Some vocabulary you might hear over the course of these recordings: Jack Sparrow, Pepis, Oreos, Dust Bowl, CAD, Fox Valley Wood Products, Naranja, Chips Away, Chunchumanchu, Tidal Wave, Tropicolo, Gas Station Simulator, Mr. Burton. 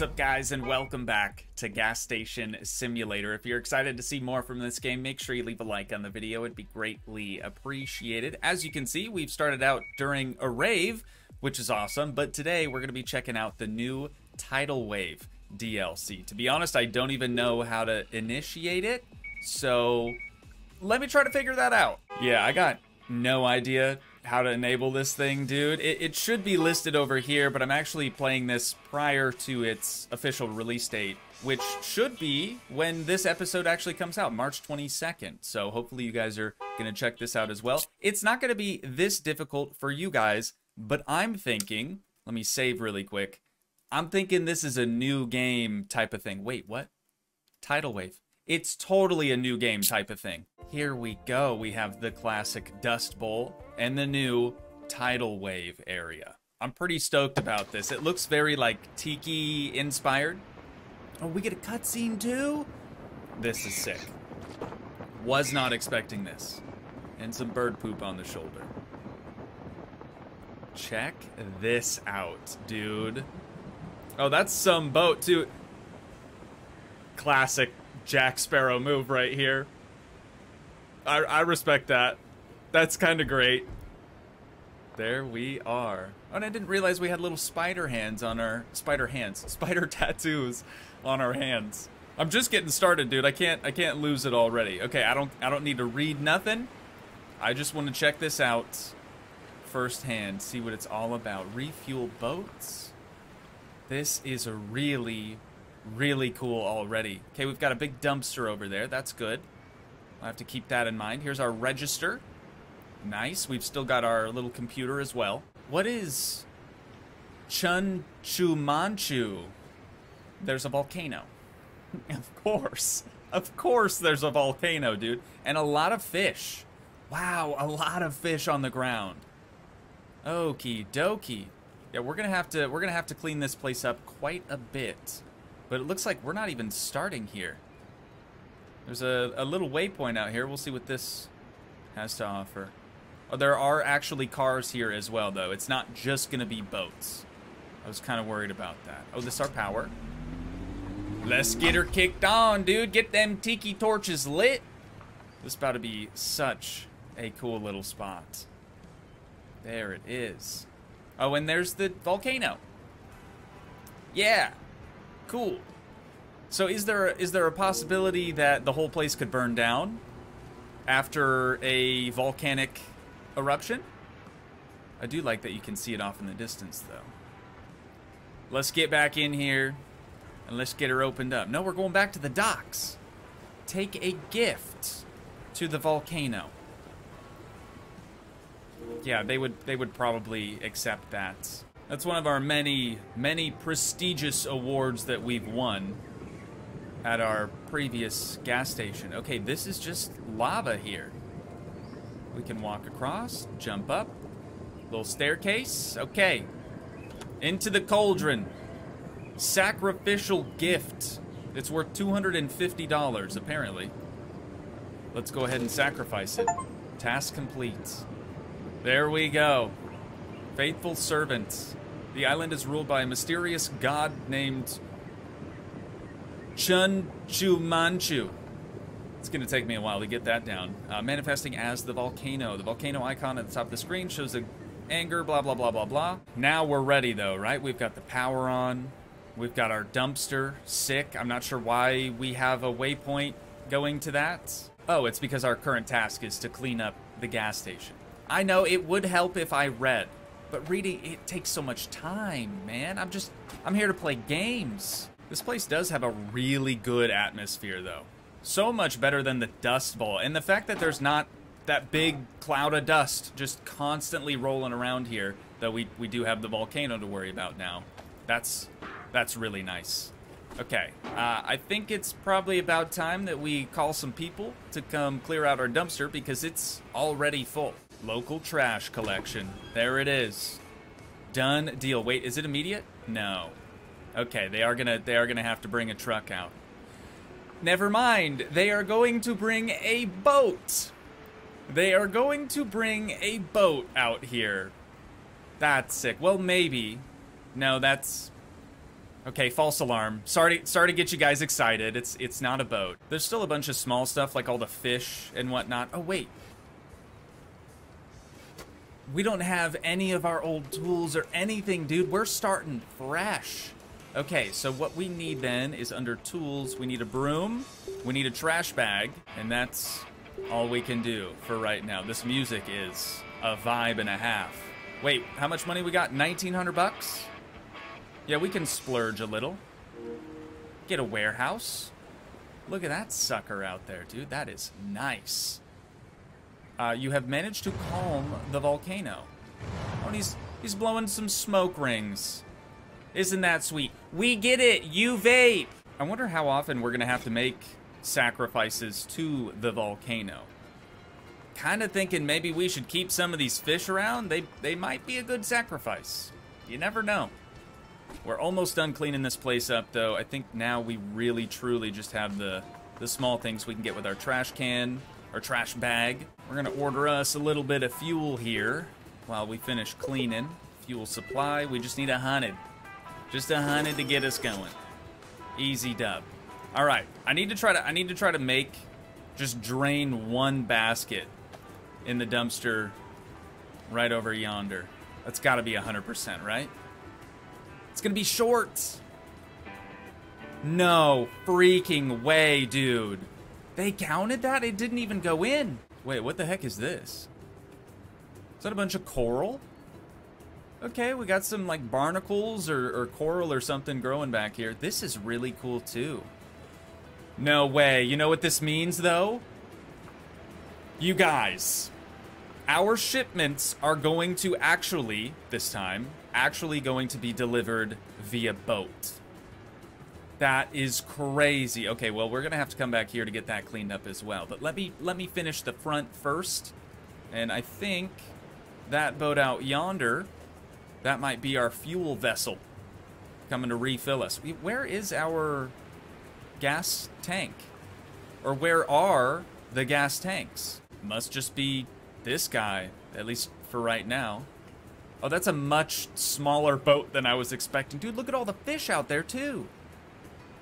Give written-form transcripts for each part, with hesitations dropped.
What's up, guys, and welcome back to Gas Station Simulator. If you're excited to see more from this game, make sure you leave a like on the video. It'd be greatly appreciated. As you can see, we've started out during a rave, which is awesome, but today we're going to be checking out the new Tidal Wave DLC. To be honest, I don't even know how to initiate it, so let me try to figure that out. Yeah, I got no idea how to enable this thing, dude. It should be listed over here, but I'm actually playing this prior to its official release date, which should be when this episode actually comes out, March 22nd. So hopefully you guys are gonna check this out as well. It's not gonna be this difficult for you guys, but I'm thinking, let me save really quick. I'm thinking this is a new game type of thing. Wait, what? Tidal Wave. It's totally a new game type of thing. Here we go. We have the classic Dust Bowl and the new Tidal Wave area. I'm pretty stoked about this. It looks very like Tiki inspired. Oh, we get a cutscene too? This is sick. Was not expecting this. And some bird poop on the shoulder. Check this out, dude. Oh, that's some boat too. Classic Jack Sparrow move right here. I respect that. That's kind of great. There we are. Oh, and I didn't realize we had little spider tattoos on our hands. I'm just getting started, dude. I can't lose it already. Okay, I don't need to read nothing. I just want to check this out firsthand, see what it's all about. Refuel boats. This is a really cool already. Okay, we've got a big dumpster over there. That's good. I'll have to keep that in mind. Here's our register. Nice. We've still got our little computer as well. What is Chunchumanchu? There's a volcano. Of course. Of course there's a volcano, dude. And a lot of fish. Wow, a lot of fish on the ground. Okie dokie. Yeah, we're gonna have to clean this place up quite a bit. But it looks like we're not even starting here. There's a little waypoint out here. We'll see what this has to offer. Oh, there are actually cars here as well, though. It's not just going to be boats. I was kind of worried about that. Oh, this is our power. Let's get her kicked on, dude. Get them tiki torches lit. This is about to be such a cool little spot. There it is. Oh, and there's the volcano. Yeah. Cool. So is there a possibility that the whole place could burn down after a volcanic eruption? I do like that you can see it off in the distance, though. Let's get back in here and let's get her opened up. No, we're going back to the docks. Take a gift to the volcano. Yeah, they would probably accept that. That's one of our many prestigious awards that we've won at our previous gas station. Okay, this is just lava here. We can walk across, jump up, little staircase. Okay, into the cauldron. Sacrificial gift. It's worth $250, apparently. Let's go ahead and sacrifice it. Task complete. There we go. Faithful servants. The island is ruled by a mysterious god named Chunchumanchu. It's going to take me a while to get that down. Manifesting as the volcano. The volcano icon at the top of the screen shows the anger, blah, blah, blah, blah, blah. Now we're ready, though, right? We've got the power on. We've got our dumpster. Sick. I'm not sure why we have a waypoint going to that. Oh, it's because our current task is to clean up the gas station. I know it would help if I read. But reading, it takes so much time, man. I'm here to play games. This place does have a really good atmosphere, though. So much better than the Dust Bowl. And the fact that there's not that big cloud of dust just constantly rolling around here, though we do have the volcano to worry about now. That's really nice. Okay, I think it's probably about time that we call some people to come clear out our dumpster because it's already full. Local trash collection. There it is. Done deal. Wait, is it immediate? No. Okay, they are gonna have to bring a truck out. Never mind. They are going to bring a boat. They are going to bring a boat out here. That's sick. Well, maybe. No, that's Okay, false alarm. Sorry to get you guys excited. It's not a boat. There's still a bunch of small stuff, like all the fish and whatnot. Oh, wait. We don't have any of our old tools or anything, dude. We're starting fresh. Okay, so what we need then is under tools, we need a broom, we need a trash bag, and that's all we can do for right now. This music is a vibe and a half. Wait, how much money we got? 1,900 bucks? Yeah, we can splurge a little. Get a warehouse. Look at that sucker out there, dude. That is nice. You have managed to calm the volcano. Oh, and he's blowing some smoke rings. Isn't that sweet? We get it, you vape. I wonder how often we're gonna have to make sacrifices to the volcano. Kinda thinking maybe we should keep some of these fish around. They might be a good sacrifice. You never know. We're almost done cleaning this place up though. I think now we really truly just have the small things we can get with our trash can, our trash bag. We're gonna order us a little bit of fuel here while we finish cleaning. Fuel supply, we just need 100. Just 100 to get us going. Easy dub. All right, I need to try to make, just drain one basket in the dumpster right over yonder. That's gotta be 100%, right? It's gonna be short. No freaking way, dude. They counted that? It didn't even go in. Wait, what the heck is this? Is that a bunch of coral? Okay, we got some like barnacles or coral or something growing back here. This is really cool too. No way. You know what this means though? You guys, our shipments are going to actually, this time, actually going to be delivered via boat. That is crazy. Okay, well, we're gonna have to come back here to get that cleaned up as well. But let me finish the front first. And I think that boat out yonder, that might be our fuel vessel coming to refill us. Where is our gas tank? Or where are the gas tanks? Must just be this guy, at least for right now. Oh, that's a much smaller boat than I was expecting. Dude, look at all the fish out there too.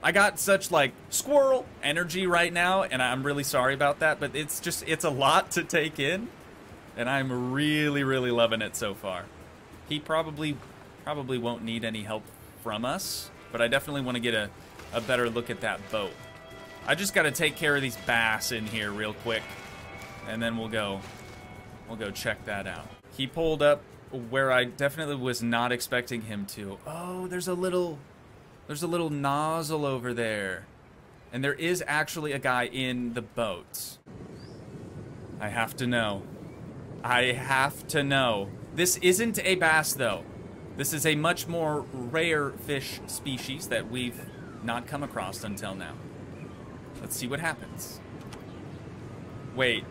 I got such, like, squirrel energy right now, and I'm really sorry about that, but it's just, it's a lot to take in, and I'm really, really loving it so far. He probably won't need any help from us, but I definitely want to get a better look at that boat. I just got to take care of these bass in here real quick, and then we'll go check that out. He pulled up where I definitely was not expecting him to. Oh, there's a little nozzle over there. And there is actually a guy in the boat. I have to know. I have to know. This isn't a bass, though. This is a much more rare fish species that we've not come across until now. Let's see what happens. Wait.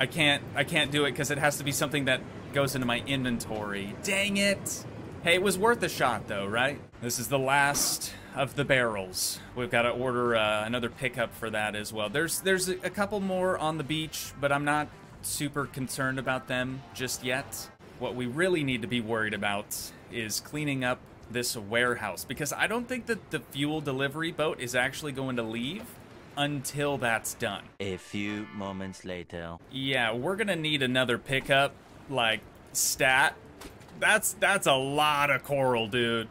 I can't do it because it has to be something that goes into my inventory. Dang it! Hey, it was worth a shot though, right? This is the last of the barrels. We've got to order another pickup for that as well. There's a couple more on the beach, but I'm not super concerned about them just yet. What we really need to be worried about is cleaning up this warehouse, because I don't think that the fuel delivery boat is actually going to leave until that's done. A few moments later. Yeah, we're gonna need another pickup, like, stat. That's a lot of coral, dude.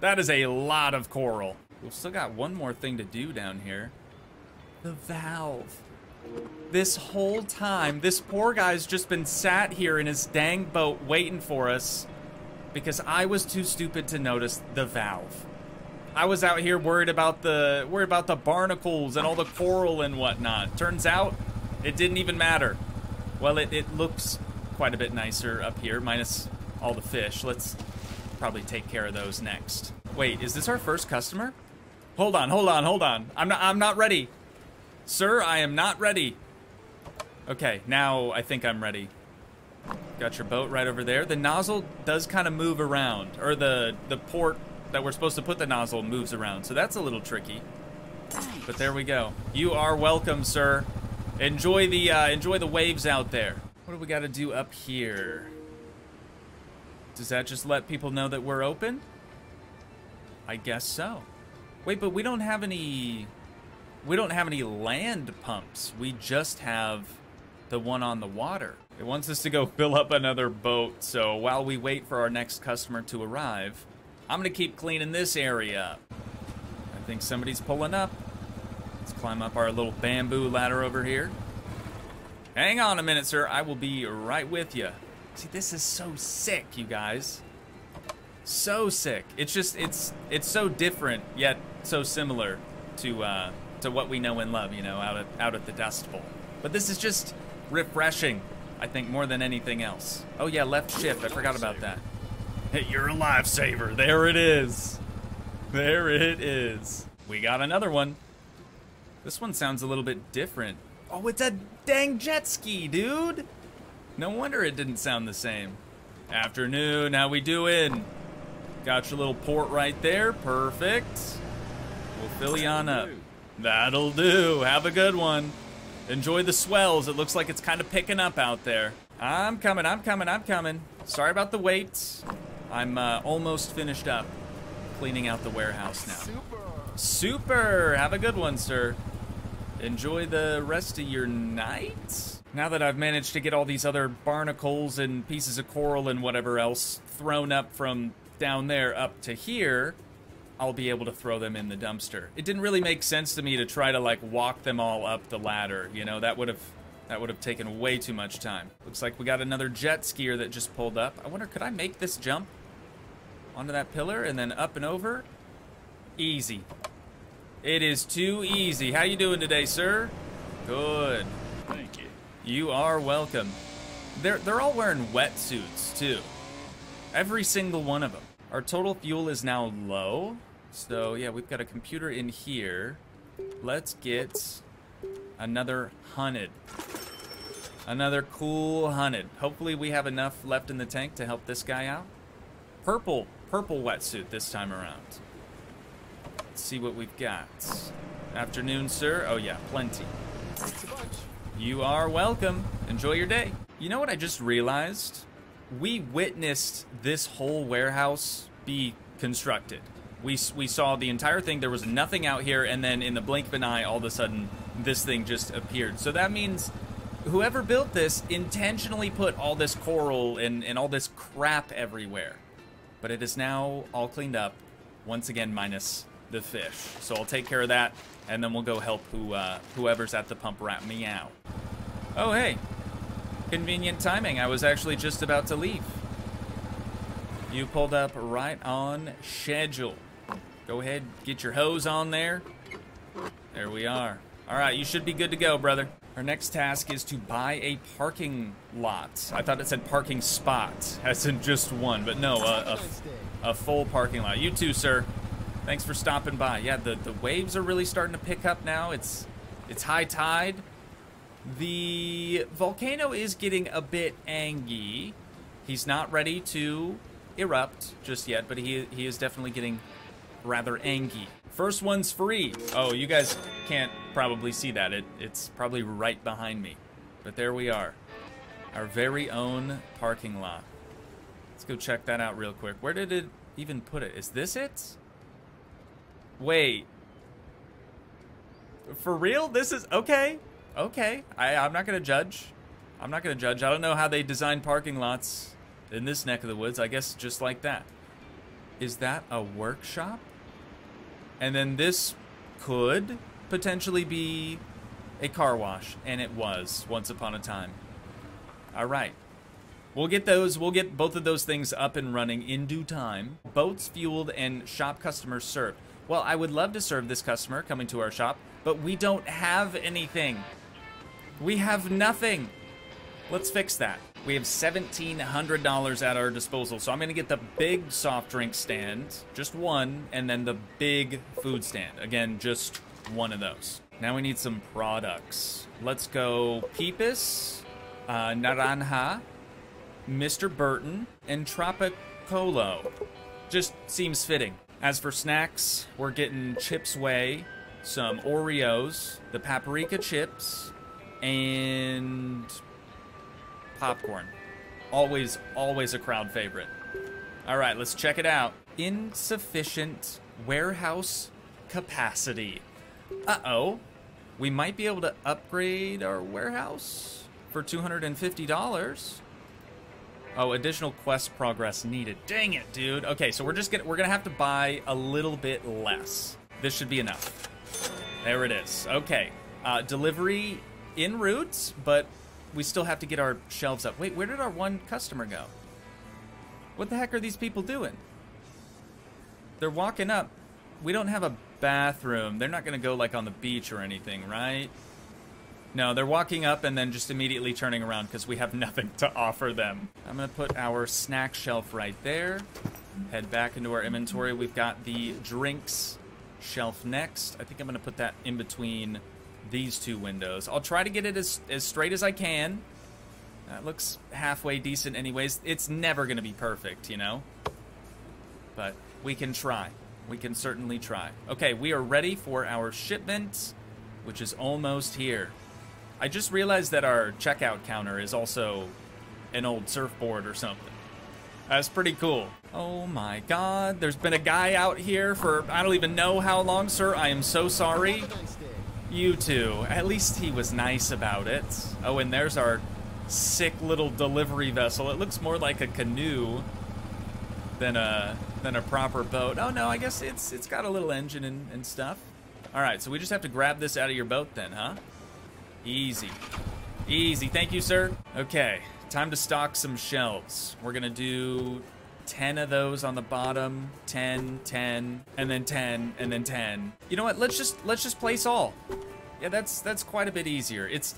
That is a lot of coral. We've still got one more thing to do down here. The valve. This whole time, this poor guy's just been sat here in his dang boat waiting for us because I was too stupid to notice the valve. I was out here worried about the barnacles and all the coral and whatnot. Turns out, it didn't even matter. Well, it looks quite a bit nicer up here, minus all the fish. Let's probably take care of those next. Wait, is this our first customer? Hold on. I'm not ready. Sir, I am not ready. Okay, now I think I'm ready. Got your boat right over there. The nozzle does kind of move around, or the port that we're supposed to put the nozzle moves around, so that's a little tricky. But there we go. You are welcome, sir. Enjoy the waves out there. What do we got to do up here? Does that just let people know that we're open? I guess so. Wait, but we don't have any... We don't have any land pumps. We just have the one on the water. It wants us to go fill up another boat, so while we wait for our next customer to arrive, I'm gonna keep cleaning this area up. I think somebody's pulling up. Let's climb up our little bamboo ladder over here. Hang on a minute, sir. I will be right with you. See, this is so sick, you guys. So sick. It's just, it's so different, yet so similar to what we know and love, you know, out at the Dust Bowl. But this is just refreshing, I think, more than anything else. Oh yeah, left shift. I forgot about that. Hey, you're a lifesaver. There it is. There it is. We got another one. This one sounds a little bit different. Oh, it's a dang jet ski, dude. No wonder it didn't sound the same. Afternoon, how we doing? Got your little port right there. Perfect. We'll fill you on up. That'll do. Have a good one. Enjoy the swells. It looks like it's kind of picking up out there. I'm coming, I'm coming, I'm coming. Sorry about the wait. I'm almost finished up cleaning out the warehouse now. Super. Super. Have a good one, sir. Enjoy the rest of your night. Now that I've managed to get all these other barnacles and pieces of coral and whatever else thrown up from down there up to here, I'll be able to throw them in the dumpster. It didn't really make sense to me to try to like walk them all up the ladder, you know, that would have taken way too much time. Looks like we got another jet skier that just pulled up. I wonder, could I make this jump onto that pillar and then up and over? Easy. It is too easy. How you doing today, sir? Good. Thank you. You are welcome. They're all wearing wetsuits too. Every single one of them. Our total fuel is now low. So yeah, we've got a computer in here. Let's get another 100. Another cool 100. Hopefully we have enough left in the tank to help this guy out. Purple wetsuit this time around. Let's see what we've got. Afternoon, sir. Oh yeah, plenty. Thanks a bunch. You are welcome. Enjoy your day. You know what I just realized? We witnessed this whole warehouse be constructed. We saw the entire thing. There was nothing out here, and then in the blink of an eye, all of a sudden, this thing just appeared. So that means whoever built this intentionally put all this coral and all this crap everywhere. But it is now all cleaned up, once again minus the fish. So I'll take care of that, and then we'll go help whoever's at the pump right now. Oh, hey. Convenient timing. I was actually just about to leave. You pulled up right on schedule. Go ahead, get your hose on there. There we are. All right, you should be good to go, brother. Our next task is to buy a parking lot. I thought it said parking spot, as in just one, but no, a full parking lot. You too, sir. Thanks for stopping by. Yeah, the waves are really starting to pick up now. It's high tide. The volcano is getting a bit angy. He's not ready to erupt just yet, but he is definitely getting rather angy. First one's free. Oh, you guys can't probably see that. It's probably right behind me. But there we are. Our very own parking lot. Let's go check that out real quick. Where did it even put it? Is this it? Wait. For real? This is... Okay. Okay, I'm not gonna judge. I'm not gonna judge. I don't know how they design parking lots in this neck of the woods. I guess just like that. Is that a workshop? And then this could potentially be a car wash, and it was once upon a time. All right, we'll get those. We'll get both of those things up and running in due time. Boats fueled and shop customers served. Well, I would love to serve this customer coming to our shop, but we don't have anything. We have nothing. Let's fix that. We have $1,700 at our disposal, so I'm gonna get the big soft drink stand, just one, and then the big food stand. Again, just one of those. Now we need some products. Let's go Pepis, Naranja, Mr. Burton, and Tropicolo. Just seems fitting. As for snacks, we're getting Chips Away, some Oreos, the paprika chips, and popcorn. Always a crowd favorite. All right, let's check it out. Insufficient Warehouse capacity. Uh-oh. We might be able to upgrade our warehouse for $250. Oh, additional quest progress needed. Dang it, dude. Okay, so we're gonna have to buy a little bit less. This should be enough. There it is. Okay. Delivery en route, but we still have to get our shelves up. Wait, where did our one customer go? What the heck are these people doing? They're walking up. We don't have a bathroom. They're not gonna go like on the beach or anything, right? No, they're walking up and then just immediately turning around because we have nothing to offer them. I'm gonna put our snack shelf right there. Head back into our inventory. We've got the drinks shelf next. I think I'm gonna put that in between these two windows. I'll try to get it as straight as I can. That looks halfway decent anyways. It's never gonna be perfect, you know? But we can try. We can certainly try. Okay, we are ready for our shipment, which is almost here. I just realized that our checkout counter is also an old surfboard or something. That's pretty cool. Oh my God, there's been a guy out here for I don't even know how long, sir. I am so sorry. You too. At least he was nice about it. Oh, and there's our sick little delivery vessel. It looks more like a canoe than a proper boat. Oh no, I guess it's got a little engine and stuff. All right, so we just have to grab this out of your boat then, huh? Easy. Easy. Thank you, sir. Okay. Time to stock some shelves. We're going to do 10 of those on the bottom. 10, 10, and then 10, and then 10. You know what? Let's just place all. Yeah, that's quite a bit easier. It's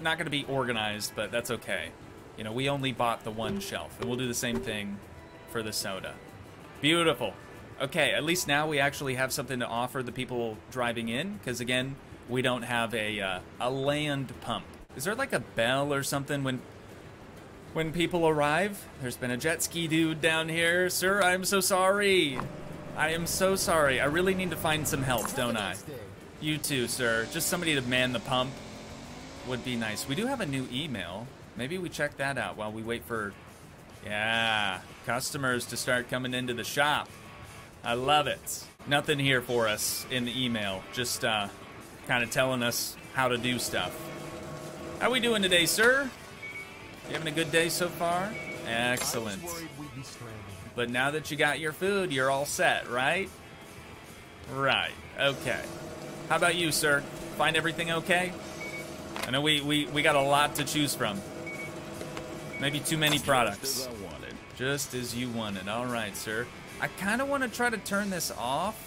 not going to be organized, but that's okay. You know, we only bought the one shelf, and we'll do the same thing for the soda. Beautiful. Okay, at least now we actually have something to offer the people driving in, because again, we don't have a land pump. Is there like a bell or something when people arrive? There's been a jet ski dude down here. Sir, I'm so sorry. I am so sorry. I really need to find some help, don't I? You too, sir. Just somebody to man the pump would be nice. We do have a new email. Maybe we check that out while we wait for, yeah, customers to start coming into the shop. I love it. Nothing here for us in the email. Just, kind of telling us how to do stuff. How we doing today, sir? You having a good day so far? Excellent. But now that you got your food, you're all set, right? Right. Okay. How about you, sir? Find everything okay? I know we got a lot to choose from. Maybe too many products. Just as you wanted. All right, sir. I kind of want to try to turn this off.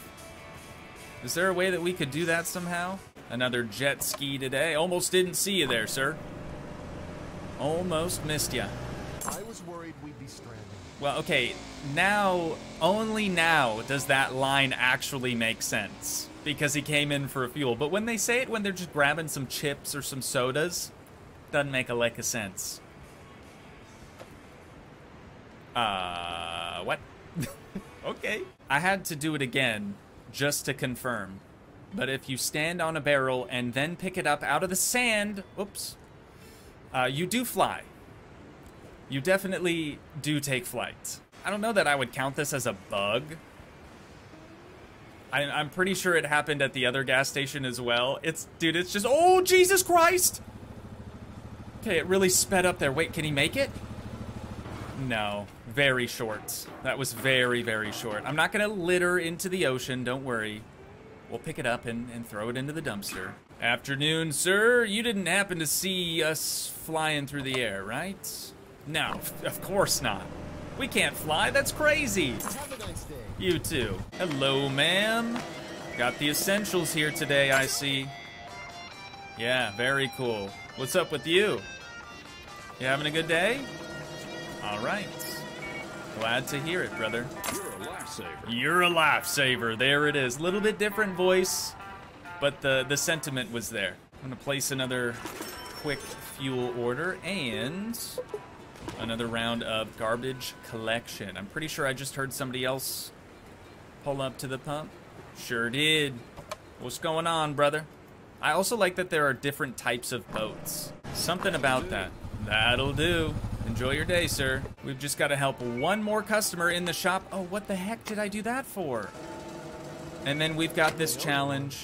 Is there a way that we could do that somehow? Another jet ski today. Almost didn't see you there, sir. Almost missed you. I was worried we'd be stranded. Well, okay, now, only now does that line actually make sense. Because he came in for fuel. But when they say it when they're just grabbing some chips or some sodas, doesn't make a lick of sense. What? Okay. I had to do it again. Just to confirm. But if you stand on a barrel and then pick it up out of the sand, oops, you do fly. You definitely do take flight. I don't know that I would count this as a bug. I'm pretty sure it happened at the other gas station as well. Dude, it's just, oh, Jesus Christ. Okay, it really sped up there. Wait, can he make it? No, very short. That was very, very short. I'm not gonna litter into the ocean, don't worry. We'll pick it up and throw it into the dumpster. Afternoon, sir. You didn't happen to see us flying through the air, right? No, of course not. We can't fly, that's crazy. Have a nice day. You too. Hello, ma'am. Got the essentials here today, I see. Yeah, very cool. What's up with you? You having a good day? All right. Glad to hear it, brother. You're a lifesaver. You're a lifesaver. There it is. A little bit different voice, but the sentiment was there. I'm going to place another quick fuel order and another round of garbage collection. I'm pretty sure I just heard somebody else pull up to the pump. Sure did. What's going on, brother? I also like that there are different types of boats. Something about that. That'll do. Enjoy your day, sir. We've just got to help one more customer in the shop. Oh, what the heck did I do that for? And then we've got this challenge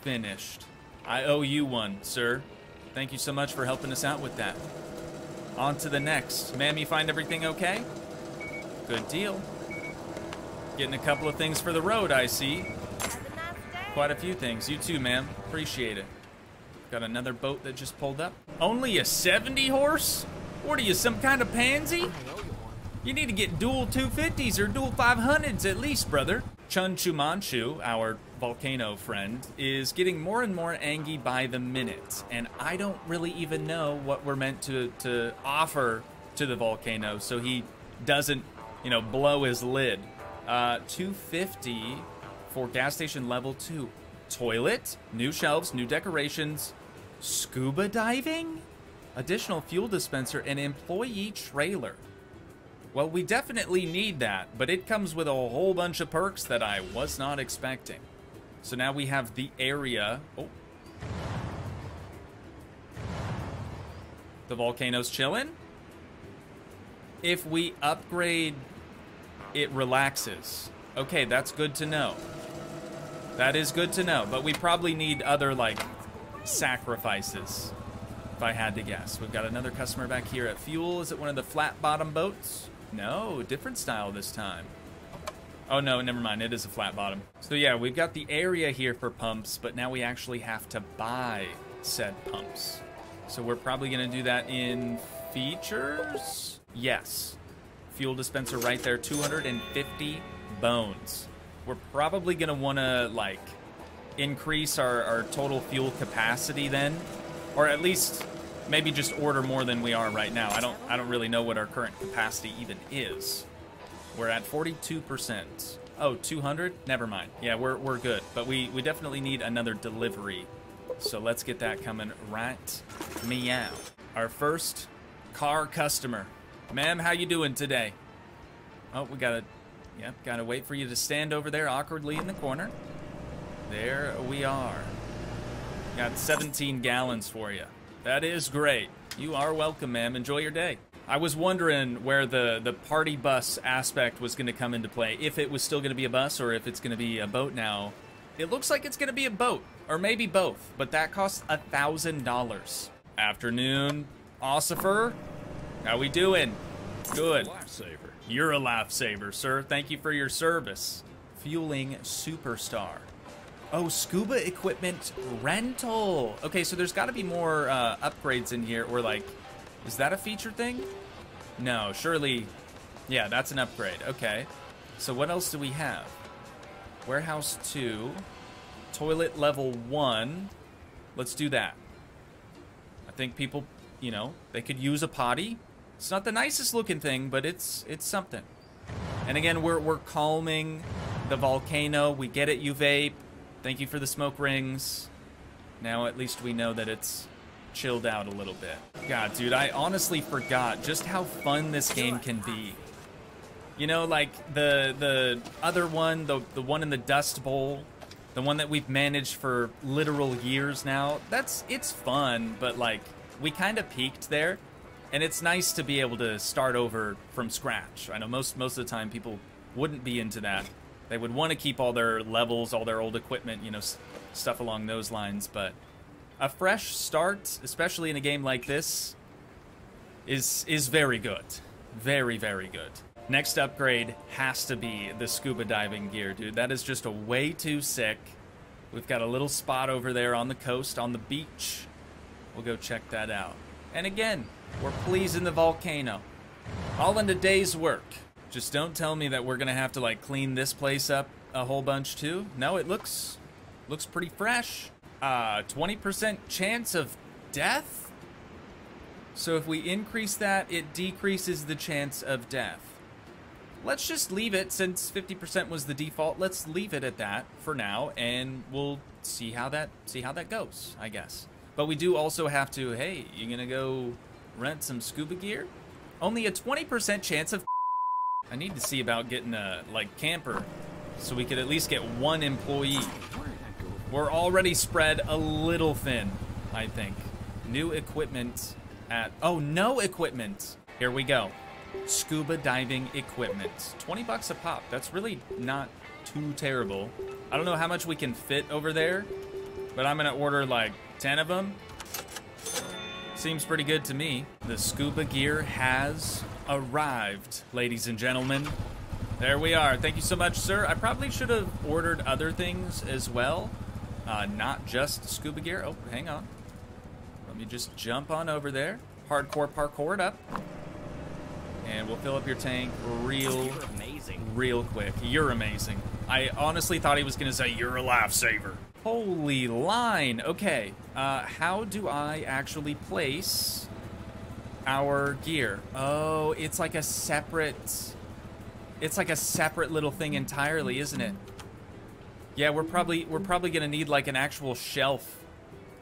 finished. I owe you one, sir. Thank you so much for helping us out with that. On to the next. Ma'am, you find everything okay? Good deal. Getting a couple of things for the road, I see. Have a nice day. Quite a few things. You too, ma'am. Appreciate it. Got another boat that just pulled up. Only a 70 horse? What are you, some kind of pansy? You need to get dual 250s or dual 500s at least, brother. Chunchumanchu, our volcano friend, is getting more and more angry by the minute, and I don't really even know what we're meant to offer to the volcano so he doesn't, you know, blow his lid. 250 for gas station level 2. Toilet, new shelves, new decorations, scuba diving, additional fuel dispenser, and employee trailer. Well, we definitely need that, but it comes with a whole bunch of perks that I was not expecting. So now we have the area. Oh. The volcano's chilling. If we upgrade, it relaxes. Okay, that's good to know. That is good to know, but we probably need other, like, sacrifices, if I had to guess. We've got another customer back here at fuel. Is it one of the flat bottom boats? No, different style this time. Oh no, never mind, it is a flat bottom. So yeah, we've got the area here for pumps, but now we actually have to buy said pumps. So we're probably gonna do that in features? Yes. Fuel dispenser right there, 250 bones. We're probably gonna wanna, like, increase our total fuel capacity then, or at least maybe just order more than we are right now. I don't really know what our current capacity even is. We're at 42%. Oh, 200? Never mind. Yeah, we're good. But we definitely need another delivery. So let's get that coming right meow. Our first car customer. Ma'am, how you doing today? Oh, we gotta wait for you to stand over there awkwardly in the corner. There we are. Got 17 gallons for you. That is great. You are welcome, ma'am. Enjoy your day. I was wondering where the party bus aspect was going to come into play. If it was still going to be a bus or if it's going to be a boat now. It looks like it's going to be a boat. Or maybe both. But that costs $1,000. Afternoon, Ossifer. How we doing? Good. Lifesaver. You're a lifesaver, sir. Thank you for your service. Fueling Superstar. Oh, scuba equipment rental. Okay, so there's got to be more upgrades in here. Or like, is that a feature thing? No, surely. Yeah, that's an upgrade. Okay. So what else do we have? Warehouse 2. Toilet level 1. Let's do that. I think people, you know, they could use a potty. It's not the nicest looking thing, but it's something. And again, we're calming the volcano. We get it, you vape. Thank you for the smoke rings. Now at least we know that it's chilled out a little bit. God, dude, I honestly forgot just how fun this game can be. You know, like the other one, the one in the Dust Bowl, the one that we've managed for literal years now. It's fun, but like we kind of peaked there, and it's nice to be able to start over from scratch. I know most of the time people wouldn't be into that. They would want to keep all their levels, all their old equipment, you know, stuff along those lines. But a fresh start, especially in a game like this, is very good. Very, very good. Next upgrade has to be the scuba diving gear, dude. That is just a way too sick. We've got a little spot over there on the coast, on the beach. We'll go check that out. And again, we're pleasing the volcano. All in a day's work. Just don't tell me that we're gonna have to like clean this place up a whole bunch too. No, it looks pretty fresh. 20% chance of death? So if we increase that, it decreases the chance of death. Let's just leave it, since 50% was the default. Let's leave it at that for now, and we'll see how that goes, I guess. But we do also have to, hey, you gonna go rent some scuba gear? Only a 20% chance of. I need to see about getting a, like, camper so we could at least get one employee. We're already spread a little thin, I think. New equipment at... Oh, no equipment! Here we go. Scuba diving equipment. $20 a pop. That's really not too terrible. I don't know how much we can fit over there, but I'm gonna order like 10 of them. Seems pretty good to me. The scuba gear has arrived, ladies and gentlemen. There we are. Thank you so much, sir. I probably should have ordered other things as well, not just scuba gear. Oh, hang on. Let me just jump on over there. Hardcore parkour it up. And we'll fill up your tank real quick. You're amazing. I honestly thought he was going to say, you're a lifesaver. Holy line. Okay. How do I actually place our gear? Oh, it's like a separate... It's like a separate little thing entirely, isn't it? Yeah, we're probably going to need like an actual shelf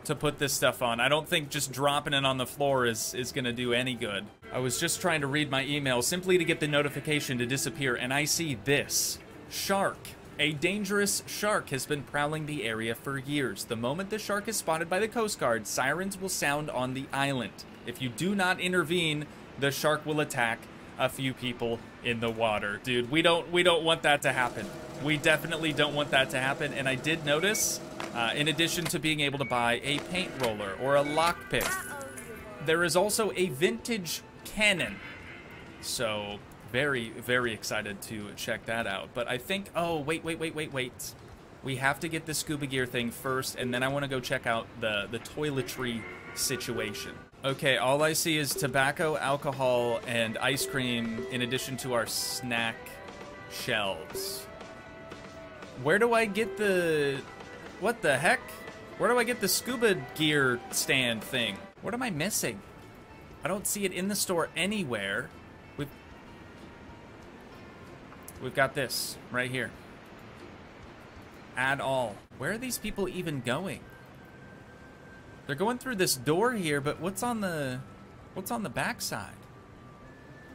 to put this stuff on. I don't think just dropping it on the floor is going to do any good. I was just trying to read my email simply to get the notification to disappear, and I see this. Shark. A dangerous shark has been prowling the area for years. The moment the shark is spotted by the Coast Guard, sirens will sound on the island. If you do not intervene, the shark will attack a few people in the water. Dude, we don't want that to happen. We definitely don't want that to happen. And I did notice, in addition to being able to buy a paint roller or a lockpick, there is also a vintage cannon. So very, very excited to check that out. But I think, oh, wait. We have to get the scuba gear thing first, and then I want to go check out the toiletry situation. Okay, all I see is tobacco, alcohol, and ice cream in addition to our snack shelves. Where do I get the... What the heck? Where do I get the scuba gear stand thing? What am I missing? I don't see it in the store anywhere. We've got this right here. Add all. Where are these people even going? They're going through this door here, but what's on the backside?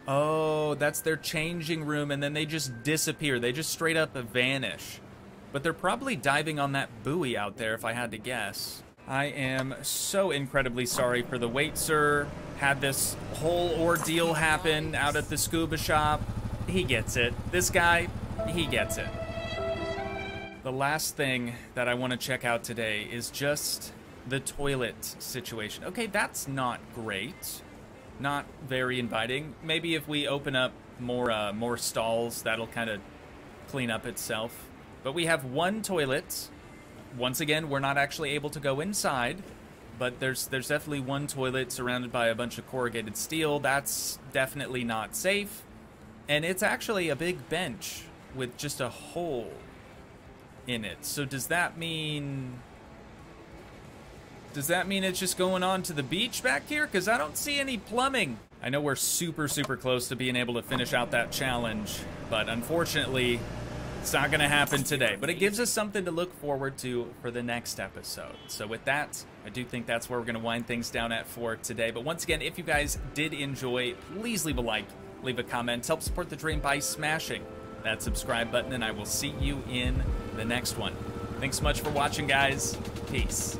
Oh, that's their changing room, and then they just disappear. They just straight up vanish. But they're probably diving on that buoy out there, if I had to guess. I am so incredibly sorry for the wait, sir. Had this whole ordeal happen out at the scuba shop. He gets it. This guy, he gets it. The last thing that I want to check out today is just... the toilet situation. Okay, that's not great. Not very inviting. Maybe if we open up more stalls, that'll kind of clean up itself. But we have one toilet. Once again, we're not actually able to go inside, but there's definitely one toilet surrounded by a bunch of corrugated steel. That's definitely not safe. And it's actually a big bench with just a hole in it. So does that mean... Does that mean it's just going on to the beach back here? Because I don't see any plumbing. I know we're super, super close to being able to finish out that challenge, but unfortunately, it's not going to happen today. But it gives us something to look forward to for the next episode. So with that, I do think that's where we're going to wind things down at for today. But once again, if you guys did enjoy, please leave a like, leave a comment, help support the dream by smashing that subscribe button, and I will see you in the next one. Thanks so much for watching, guys. Peace.